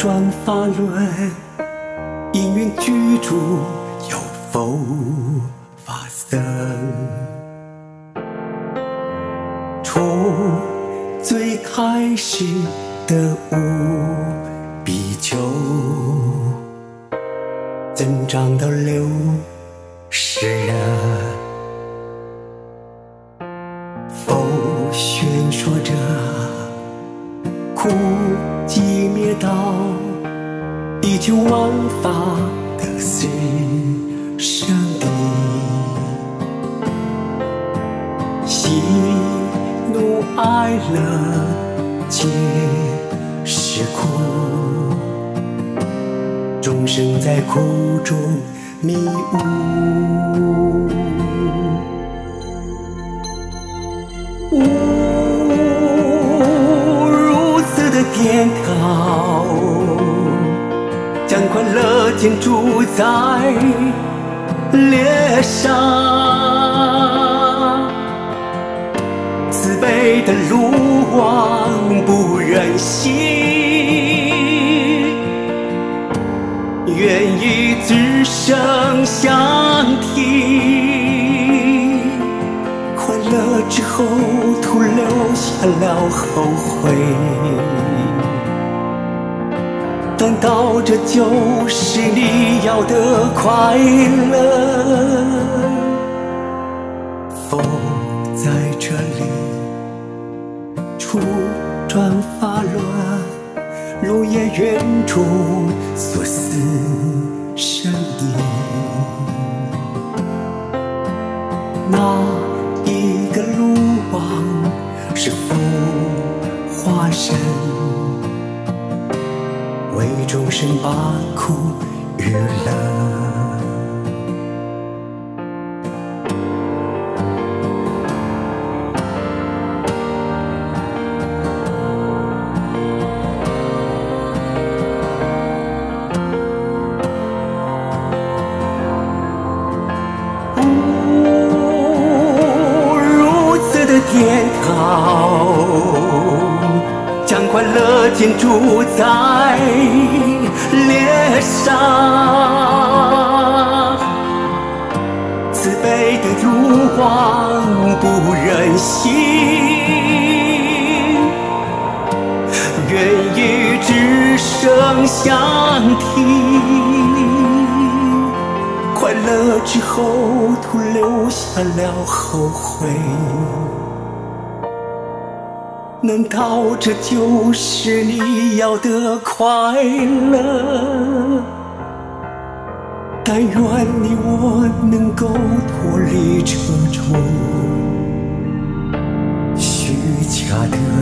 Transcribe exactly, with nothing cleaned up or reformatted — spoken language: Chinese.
转法轮，因缘具足有否发生？从最开始的无比丘，增长到六十人。 宣说着苦集灭道以求万法的随身地，喜怒哀乐皆是苦，众生在苦中迷雾。 哦，如此的颠倒，将快乐建筑在列上，慈悲的路光不忍息，愿以自身相替。 乐之后，徒留下了后悔。难道这就是你要的快乐？佛在这里初转法轮，如也远处所思身影。那。 一个路王是佛化身，为众生把苦与乐。 颠倒，将快乐建筑在列上，慈悲的如光不忍息，愿与之生相替。 快乐之后，徒留下了后悔。难道这就是你要的快乐？但愿你我能够脱离这种虚假的。